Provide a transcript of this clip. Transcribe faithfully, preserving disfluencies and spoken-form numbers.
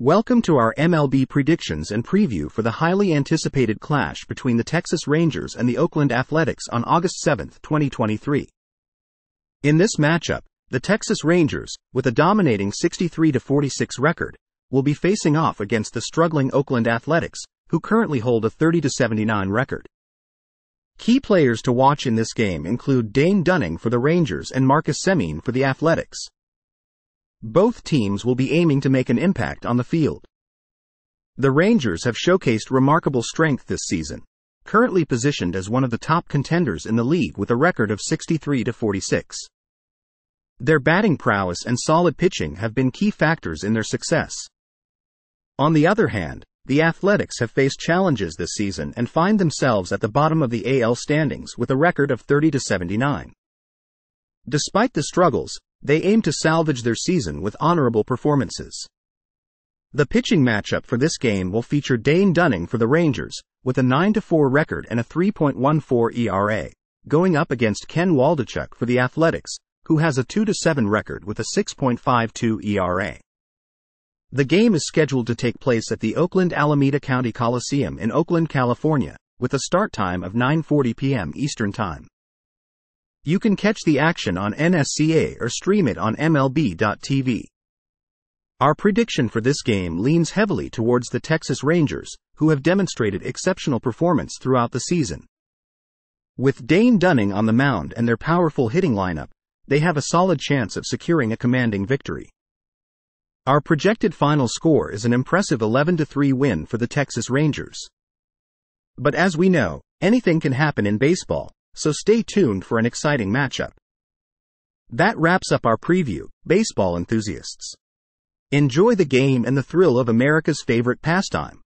Welcome to our M L B predictions and preview for the highly anticipated clash between the Texas Rangers and the Oakland Athletics on August seventh, twenty twenty-three. In this matchup, the Texas Rangers, with a dominating sixty-three to forty-six record, will be facing off against the struggling Oakland Athletics, who currently hold a thirty to seventy-nine record. Key players to watch in this game include Dane Dunning for the Rangers and Marcus Semien for the Athletics. Both teams will be aiming to make an impact on the field. The Rangers have showcased remarkable strength this season, currently positioned as one of the top contenders in the league with a record of sixty-three to forty-six. Their batting prowess and solid pitching have been key factors in their success. On the other hand, the Athletics have faced challenges this season and find themselves at the bottom of the A L standings with a record of thirty to seventy-nine. Despite the struggles, they aim to salvage their season with honorable performances. The pitching matchup for this game will feature Dane Dunning for the Rangers, with a nine to four record and a three point one four E R A, going up against Ken Waldichuk for the Athletics, who has a two to seven record with a six point five two E R A. The game is scheduled to take place at the Oakland Alameda County Coliseum in Oakland, California, with a start time of nine forty p m Eastern Time. You can catch the action on N S C A or stream it on M L B dot T V. Our prediction for this game leans heavily towards the Texas Rangers, who have demonstrated exceptional performance throughout the season. With Dane Dunning on the mound and their powerful hitting lineup, they have a solid chance of securing a commanding victory. Our projected final score is an impressive eleven to three win for the Texas Rangers. But as we know, anything can happen in baseball, so stay tuned for an exciting matchup. That wraps up our preview, baseball enthusiasts. Enjoy the game and the thrill of America's favorite pastime.